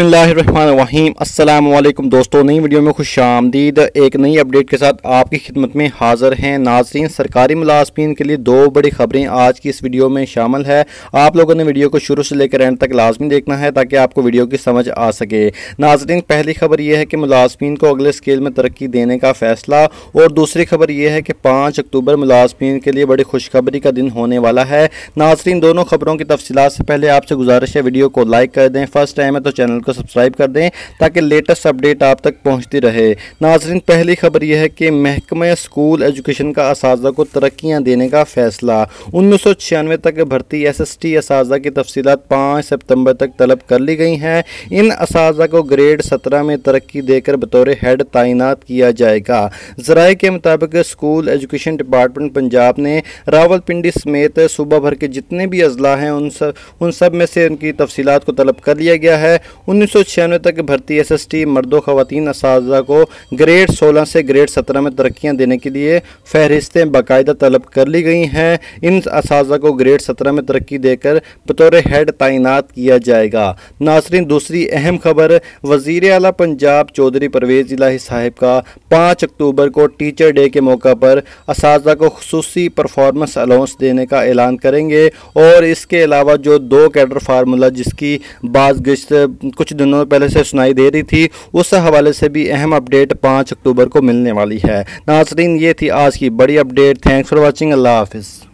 बिस्मिल्लाहिर्रहमानिर्रहीम। अस्सलाम वालेकुम दोस्तों, नई वीडियो में खुशामदीद। एक नई अपडेट के साथ आपकी खिदमत में हाज़िर हैं नाज़रीन। सरकारी मुलाज़मीन के लिए दो बड़ी ख़बरें आज की इस वीडियो में शामिल है। आप लोगों ने वीडियो को शुरू से लेकर एंड तक लाजमी देखना है ताकि आपको वीडियो की समझ आ सके। नाज़रीन, पहली खबर यह है कि मुलाज़मीन को अगले स्केल में तरक्की देने का फ़ैसला, और दूसरी खबर यह है कि 5 अक्टूबर मुलाज़मीन के लिए बड़ी खुशखबरी का दिन होने वाला है। नाज़रीन, दोनों खबरों की तफसीलात से पहले आपसे गुजारिश है वीडियो को लाइक कर दें, फर्स्ट टाइम है तो चैनल को सब्सक्राइब कर दें ताकि लेटेस्ट अपडेट आप तक पहुंचती रहे। नाज़रीन, पहली खबर यह है कि महकमा स्कूल एजुकेशन का असातिज़ा को तरक्कियां देने का फैसला। 1996 तक भर्ती SST असातिज़ा की तफसीलात 5 सितंबर तक तलब कर ली गई हैं। इन असातिज़ा को ग्रेड 17 में तरक्की देकर बतौर हेड तैनात किया जाएगा। ज़राए के मुताबिक स्कूल एजुकेशन डिपार्टमेंट पंजाब ने रावलपिंडी समेत सूबा भर के जितने भी अजला हैं उन सब में से उनकी तफसीलात को तलब कर लिया गया है। 1996 तक भर्ती SST मर्दों खवातीन असातिज़ा को ग्रेड 16 से ग्रेड 17 में तरक्कियां देने के लिए फहरिस्तें बाकायदा तलब कर ली गई हैं। इन असातिज़ा को ग्रेड 17 में तरक्की देकर बतौर हेड तैनात किया जाएगा। नाज़रीन, दूसरी अहम खबर, वज़ीर आला पंजाब चौधरी परवेज़ इलाही साहिब का 5 अक्टूबर को टीचर डे के मौका पर असातिज़ा को खुसूसी परफॉर्मेंस अलाउंस देने का ऐलान करेंगे, और इसके अलावा जो 2 कैडर फार्मूला जिसकी बाज़गश्त कुछ दिनों पहले से सुनाई दे रही थी, उस हवाले से भी अहम अपडेट 5 अक्टूबर को मिलने वाली है। नाज़रीन, ये थी आज की बड़ी अपडेट। Thanks for watching. अल्लाह हाफिज़।